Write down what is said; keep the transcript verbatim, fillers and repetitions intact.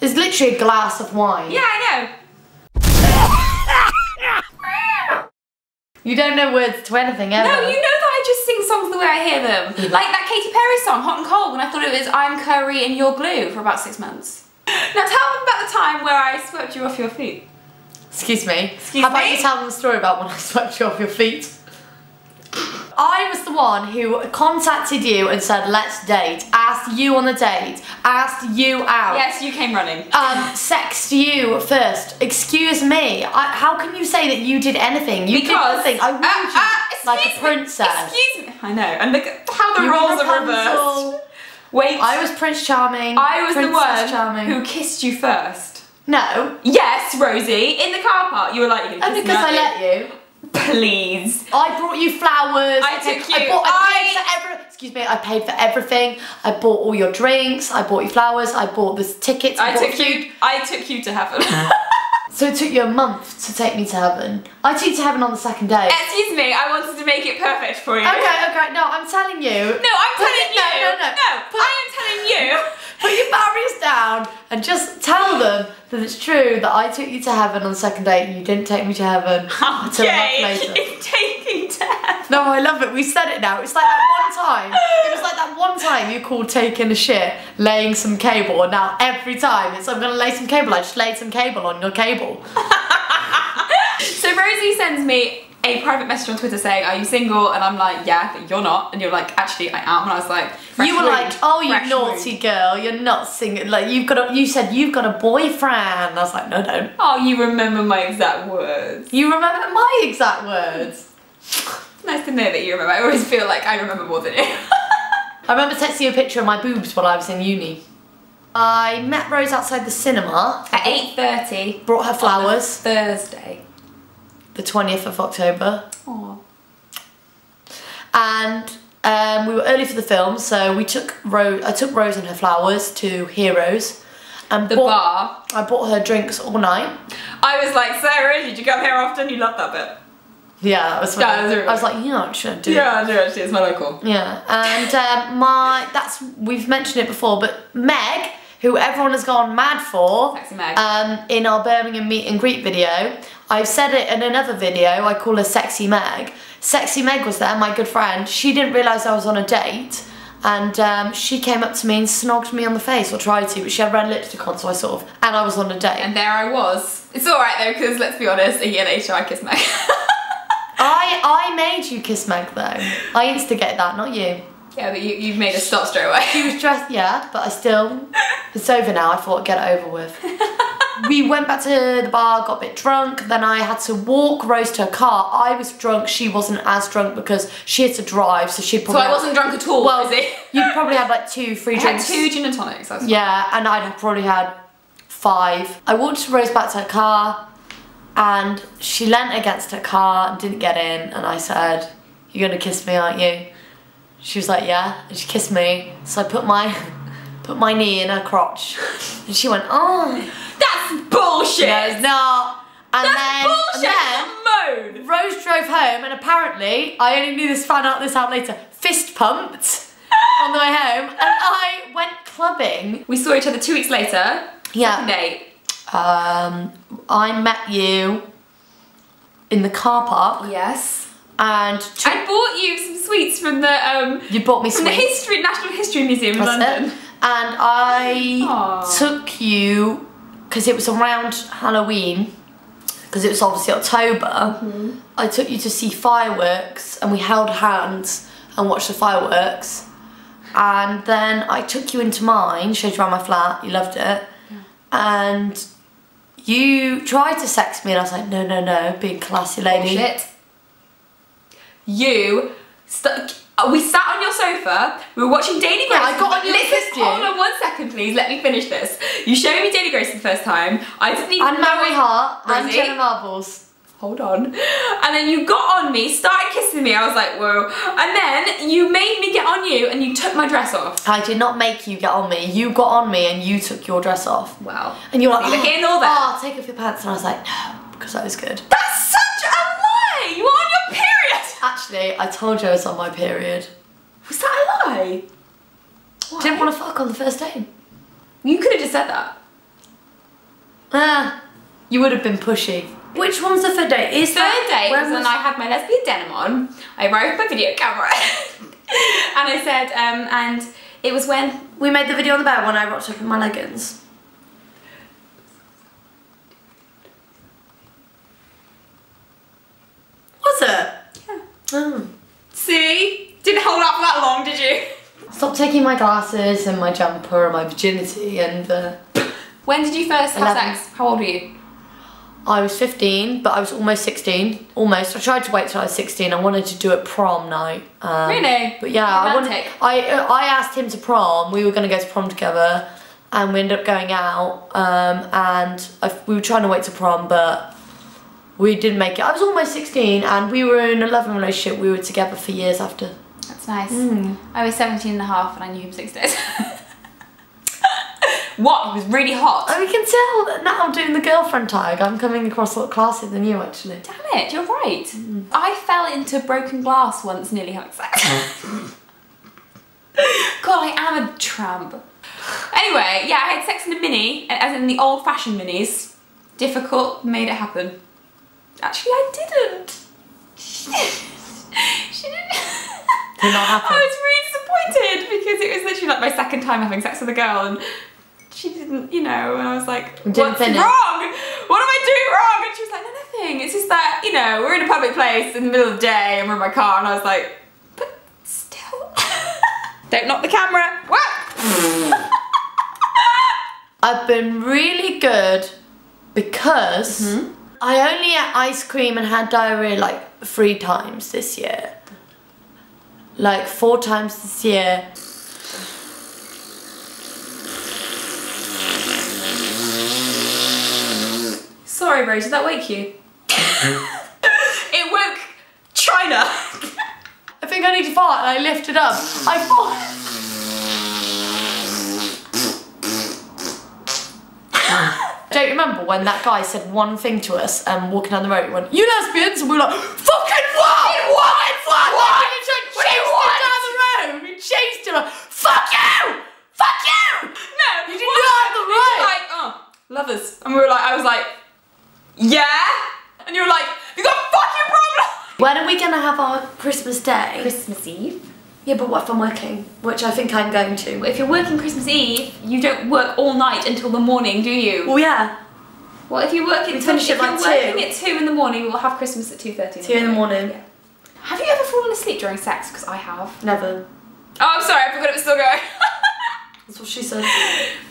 It's literally a glass of wine. Yeah, I know. You don't know words to anything ever. No, you know that I just sing songs the way I hear them. Mm. Like that Katy Perry song, Hot and Cold, when I thought it was I'm curry and you're glue for about six months. Now tell them about the time where I swept you off your feet. Excuse me. Excuse How about me? you tell them the story about when I swept you off your feet? I was the one who contacted you and said, let's date, asked you on a date, asked you out. Yes, you came running. Um, sexed you first. Excuse me, I, how can you say that you did anything? You because, did nothing. I wooed uh, you uh, like a princess. Me, excuse me. I know, and look at how the you roles are reversed. Wait. I was Prince Charming. I was princess the one Charming. who kissed you first. No. Yes, Rosie, in the car park. You were like, you And because I let you. Please. I brought you flowers. I took you. I, bought, I paid I... for every, Excuse me. I paid for everything. I bought all your drinks. I bought you flowers. I bought the tickets. I, I took food. you. I took you to heaven. So it took you a month to take me to heaven. I took you to heaven on the second day. Excuse me. I wanted to make it perfect for you. Okay. Okay. No, I'm telling you. No, I'm telling you. No, no, no. No, put, I am telling you. Put your barriers down and just tell them that it's true that I took you to heaven on the second date and you didn't take me to heaven until a month later. It's taking to heaven. No, I love it. We said it now. It's like that one time. It was like that one time you called taking a shit, laying some cable, and now every time it's I'm going to lay some cable. I just laid some cable on your cable. So Rosie sends me a private message on Twitter saying, are you single? And I'm like, yeah, but you're not. And you're like, actually, I am. And I was like, you were like, oh, you naughty girl, you're not single. Like, you've got a, you said you've got a boyfriend. I was like, no, no. Oh, you remember my exact words. You remember my exact words. Nice to know that you remember. I always feel like I remember more than you. I remember texting you a picture of my boobs while I was in uni. I met Rose outside the cinema. At eight thirty. Brought her flowers. Thursday. The twentieth of October. Aww. And um, we were early for the film, so we took Rose. I took Rose and her flowers to Heroes, and the bought, bar. I bought her drinks all night. I was like, Sarah, did you come here often? You loved that bit. Yeah, that was funny. That was really I was like, yeah, I should do. Yeah, I do actually. It's my local. Yeah, and um, my that's we've mentioned it before, but Meg, who everyone has gone mad for, Sexy Meg. Um, in our Birmingham meet and greet video. I've said it in another video, I call her Sexy Meg. Sexy Meg was there, my good friend. She didn't realise I was on a date, and um, she came up to me and snogged me on the face, or tried to, but she had red lipstick on, so I sort of, and I was on a date. And there I was. It's alright though, because let's be honest, a year later I kissed Meg. I, I made you kiss Meg though. I instigated that, not you. Yeah, but you, you've made us stop straight away. She was dressed, yeah, but I still, it's over now, I thought, get it over with. We went back to the bar, got a bit drunk, then I had to walk Rose to her car. I was drunk, she wasn't as drunk because she had to drive, so she probably... So I wasn't drunk at all, well, was it? You probably had like two, three I drinks. I had two gin and tonics, that's Yeah, funny. and I'd probably had five. I walked Rose back to her car, and she leant against her car and didn't get in, and I said, you're gonna kiss me, aren't you? She was like, yeah, and she kissed me, so I put my, put my knee in her crotch, and she went, oh... That's bullshit! No, it's not. And That's then, bullshit! And then, Rose drove home, and apparently, I only knew this, found out this out later, fist pumped on the way home, and I went clubbing. We saw each other two weeks later. Yeah. Date. Um, I met you in the car park. Yes. And I bought you some sweets from the um. You bought me from sweets. The history, National History Museum in London. It. And I Aww. took you. Because it was around Halloween, because it was obviously October, mm-hmm. I took you to see fireworks and we held hands and watched the fireworks. And then I took you into mine, showed you around my flat, you loved it. Yeah. And you tried to sex me and I was like, no, no, no, being classy lady. Bullshit. You stuck. We sat on your sofa, we were watching Daily Grace. Yeah, I got on your listen, hold on one second please, let me finish this. You showed me Daily Grace the first time. I didn't even And Mamrie Hart Rosie. and Jenna Marbles. Hold on. And then you got on me, started kissing me, I was like, whoa. And then you made me get on you and you took my dress off. I did not make you get on me. You got on me and you took your dress off. Wow. And you're like, oh, in all that. oh, take off your pants. And I was like, no, because that was good. That's such a lie! You are on your period! Actually, I told you I was on my period. Was that a lie? Why? Didn't want to fuck on the first date. You could have just said that. Ah, you would have been pushy. Which one's the third date? Is third date was when I had my lesbian denim on. I broke my video camera. And I said, um, and it was when we made the video on the bed when I rocked up in my leggings. Was it? Yeah. Oh. See? Didn't hold up that long, did you? Stop taking my glasses and my jumper and my virginity and the... When did you first have sex? How old were you? I was fifteen, but I was almost sixteen. Almost. I tried to wait till I was sixteen. I wanted to do it prom night. Um, really? But yeah, I wanted. I I asked him to prom. We were going to go to prom together, and we ended up going out. Um, and I, we were trying to wait to prom, but we didn't make it. I was almost sixteen, and we were in a loving relationship. We were together for years after. That's nice. Mm. I was seventeen and a half, and I knew him six days. What? It was really hot. Oh, we can tell that now I'm doing the girlfriend tag. I'm coming across a lot classier than you, actually. Damn it, you're right. Mm. I fell into broken glass once, nearly having sex. God, I am a tramp. Anyway, yeah, I had sex in a mini, as in the old-fashioned minis. Difficult, made it happen. Actually, I didn't. She didn't. Did not happen. I was really disappointed because it was literally like my second time having sex with a girl and she didn't, you know, and I was like, what's wrong? What am I doing wrong? And she was like, nothing. It's just that, you know, we're in a public place in the middle of the day and we're in my car and I was like, but still. Don't knock the camera. What? I've been really good because mm-hmm. I only ate ice cream and had diarrhea like three times this year. Like four times this year. Sorry, Rose, did that wake you? It woke China. I think I need to fart and I lifted up. I fart. Don't remember when that guy said one thing to us and um, walking down the road, he went, you lesbians? And we were like, fucking what? What? What? What? What? And he chased him down the road. And we chased him. Fuck you! Fuck you! No, you didn't go down the road. He was like, oh, lovers. And we were like, I was like, yeah? And you were like, you got a fucking problem! When are we gonna have our Christmas day? Christmas Eve? Yeah, but what if I'm working? Which I think I'm going to. If you're working Christmas Eve, you don't work all night until the morning, do you? Well, yeah. What if you work at finish it like two? Working at two in the morning, we'll have Christmas at two thirty. two in the morning. Yeah. Have you ever fallen asleep during sex? Because I have. Never. Oh, I'm sorry, I forgot it was still going. That's what she said.